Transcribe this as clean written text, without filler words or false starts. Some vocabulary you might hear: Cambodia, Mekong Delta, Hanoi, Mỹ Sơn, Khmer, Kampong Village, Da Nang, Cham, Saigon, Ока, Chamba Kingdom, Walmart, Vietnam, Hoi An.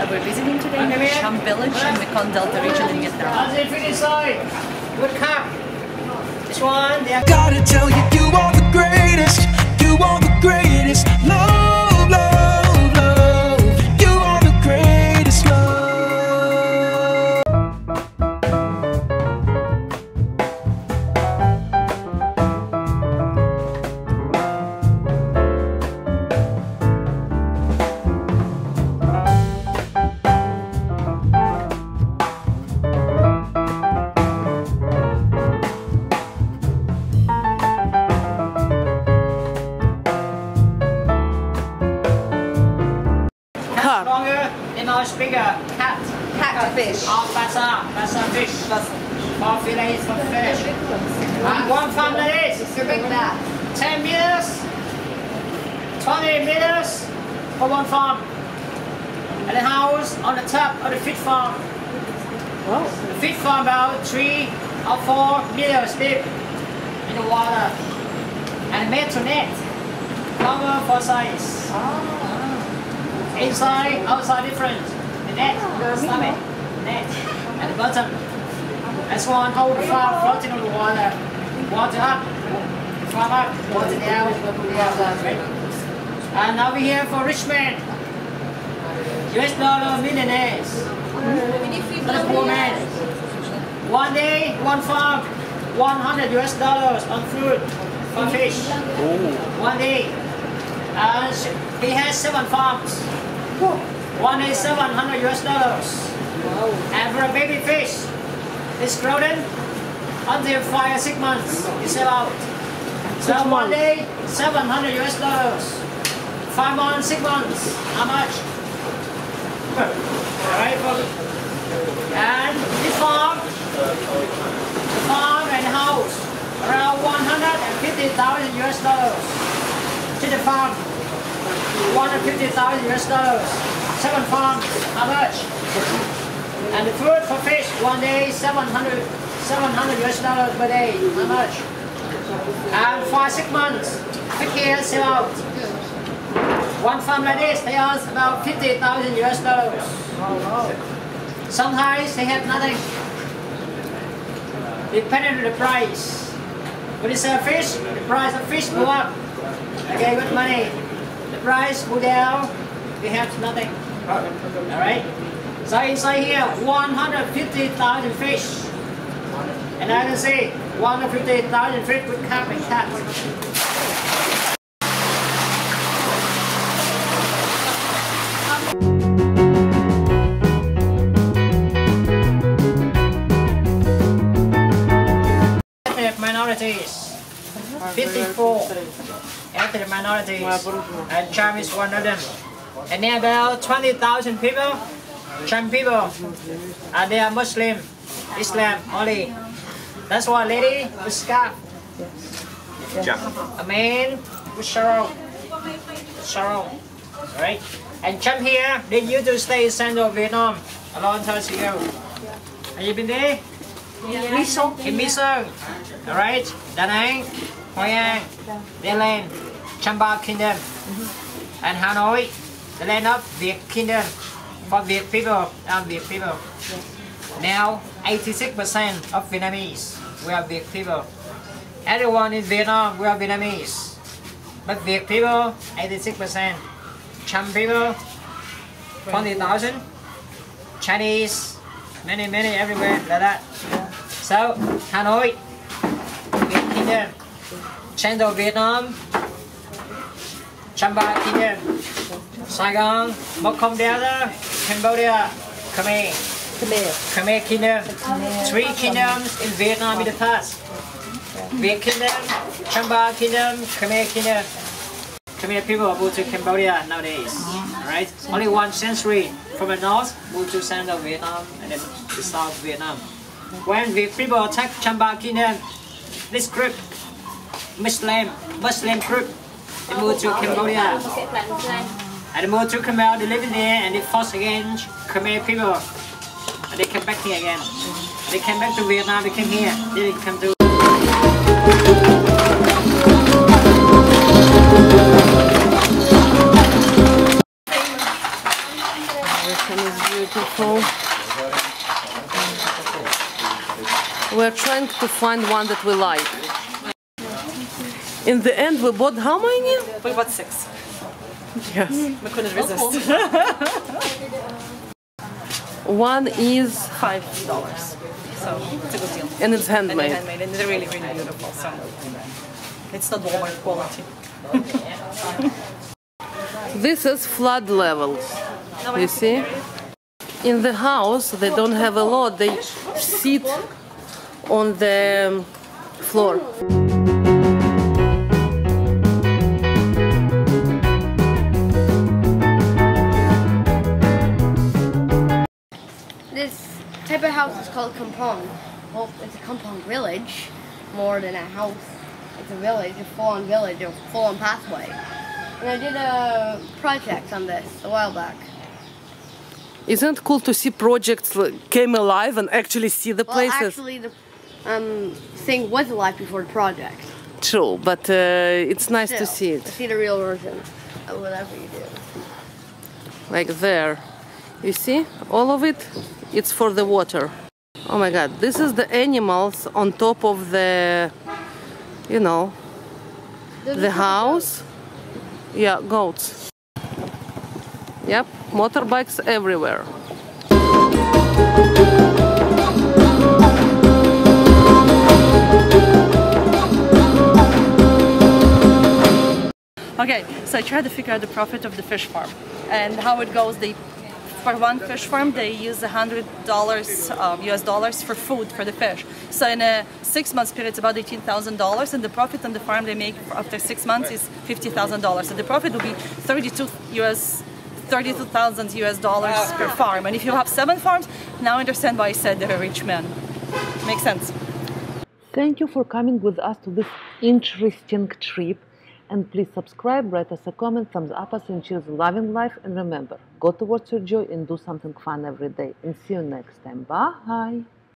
we're visiting today in the Cham village in the Mekong Delta region in Vietnam. How's it finish like? What cup? This one? Yeah. Gotta tell you, you are the greatest. You are the greatest. Love, love, love. You are the greatest love. Bigger cat fish. All that's a fish. All fillet is for fish. And one family is. It's a big bat. 10 meters, 20 meters for one farm. And the house on the top of the fish farm. Whoa. The fish farm about 3 or 4 meters deep in the water. And made to net. Cover for size. Oh. Inside, outside different. Net, the stomach, net, and the bottom. That's one whole farm floating on the water. Water up, farm up, water down, and now we're here for rich men. $1 millionaires. That's poor man. One day, one farm, $100 on food for fish. One day. And he has 7 farms. One is $700. Wow. And for a baby fish, it's grown until 5 or 6 months. You sell out. So one day, $700. 5 months, 6 months. How much? Alright, and this farm and house, around $150,000 to the farm. $150,000. 7 farms, how much? And the food for fish, one day, $700 per day, how much? And for 6 months, pick sell out. One farm like this, they earn about $50,000. Sometimes they have nothing, depending on the price. When you sell fish, the price of fish go up. Okay, good money. The price go down, they have nothing. Alright? So inside here, 150,000 fish. And I can see 150,000 fish with cap and cat. Minorities, 54 ethnic minorities, and Cham is one of them. And there are about 20,000 people, Cham people, and they are Muslim, Islam only. That's why a lady with scarf, a man with sarong, right? And Cham here, they used to stay in central Vietnam a long time ago. Have you been there? Yeah. In Mỹ Sơn, all right? Da Nang, Hoi An, their land, Chamba Kingdom, and Hanoi. The land of Viet Kingdom for Viet people and Viet people. Now 86% of Vietnamese we are Viet people. Everyone in Vietnam we are Vietnamese, but Viet people 86%, Cham people 20,000, Chinese many everywhere like that. So Hanoi, Viet Kingdom, Central Vietnam, Chamba Kingdom, Saigon, Mekong Delta, Cambodia, Khmer Kingdom, 3 kingdoms in Vietnam in the past. Viet Kingdom, Chamba Kingdom, Khmer Kingdom. Khmer people moved to Cambodia nowadays, right? Only 1 century from the north moved to central Vietnam and then to south Vietnam. When Viet people attacked Chamba Kingdom, this group, Muslim group, they moved to Cambodia. And they moved to Khmer, they lived there and they fought against Khmer people. And they came back here again. They came back to Vietnam, they came here. They didn't come to... Everything is beautiful. We're trying to find one that we like. In the end, we bought how many? We bought 6. Yes. We couldn't resist. One is $5. So it's a good deal. And it's handmade. And handmade, and they're really, really beautiful. So it's not Walmart quality. This is flood levels. You see? In the house, they don't have a lot. They sit on the floor. This type of house is called Kampong. Well, it's a Kampong village, more than a house. It's a village, a full-on village, a full-on pathway. And I did a project on this a while back. Isn't it cool to see projects came alive and actually see the places? Well, actually the thing was alive before the project. True, but it's nice to see it. See the real version of whatever you do. Like there. You see? All of it, it's for the water. Oh my god, this is the animals on top of the, you know, the house. Yeah, goats. Yep, motorbikes everywhere. Okay, so I tried to figure out the profit of the fish farm and how it goes. For one fish farm, they use $100 US for food for the fish. So in a 6-month period, it's about $18,000, and the profit on the farm they make after 6 months is $50,000. So the profit will be $32,000 per farm. And if you have 7 farms, now I understand why I said they're a rich man. Makes sense. Thank you for coming with us to this interesting trip. And please subscribe, write us a comment, thumbs up us, and cheers loving life. And remember, go towards your joy and do something fun every day. And see you next time. Bye!